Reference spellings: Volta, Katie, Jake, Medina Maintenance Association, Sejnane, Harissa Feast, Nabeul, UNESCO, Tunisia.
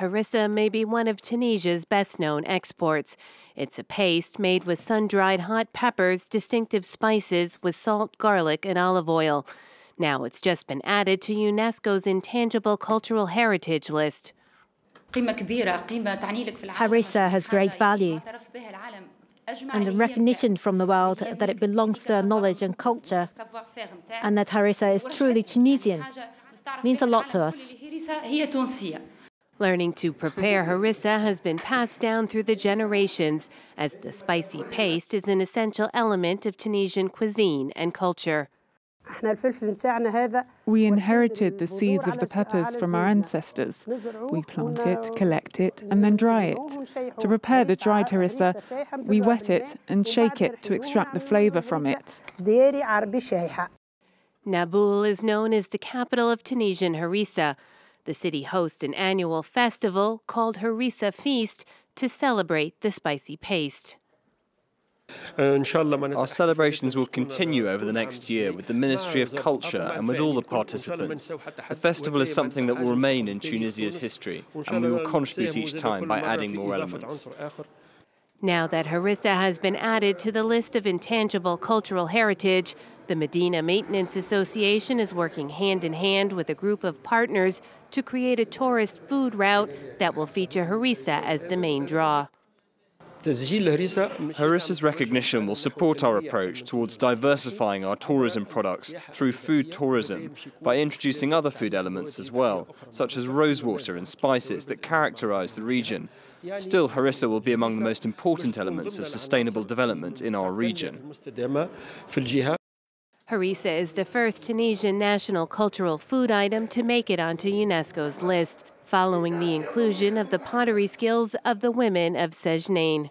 Harissa may be one of Tunisia's best-known exports. It's a paste made with sun-dried hot peppers, distinctive spices with salt, garlic, and olive oil. Now it's just been added to UNESCO's Intangible Cultural Heritage list. Harissa has great value and the recognition from the world that it belongs to our knowledge and culture, and that Harissa is truly Tunisian means a lot to us. Learning to prepare harissa has been passed down through the generations, as the spicy paste is an essential element of Tunisian cuisine and culture. We inherited the seeds of the peppers from our ancestors. We plant it, collect it, and then dry it. To prepare the dried harissa, we wet it and shake it to extract the flavour from it. Nabeul is known as the capital of Tunisian harissa. The city hosts an annual festival called Harissa Feast to celebrate the spicy paste. Our celebrations will continue over the next year with the Ministry of Culture and with all the participants. The festival is something that will remain in Tunisia's history, and we will contribute each time by adding more elements. Now that harissa has been added to the list of intangible cultural heritage, the Medina Maintenance Association is working hand-in-hand with a group of partners to create a tourist food route that will feature harissa as the main draw. Harissa's recognition will support our approach towards diversifying our tourism products through food tourism by introducing other food elements as well, such as rosewater and spices that characterize the region. Still, harissa will be among the most important elements of sustainable development in our region. Harissa is the first Tunisian national cultural food item to make it onto UNESCO's list, following the inclusion of the pottery skills of the women of Sejnane.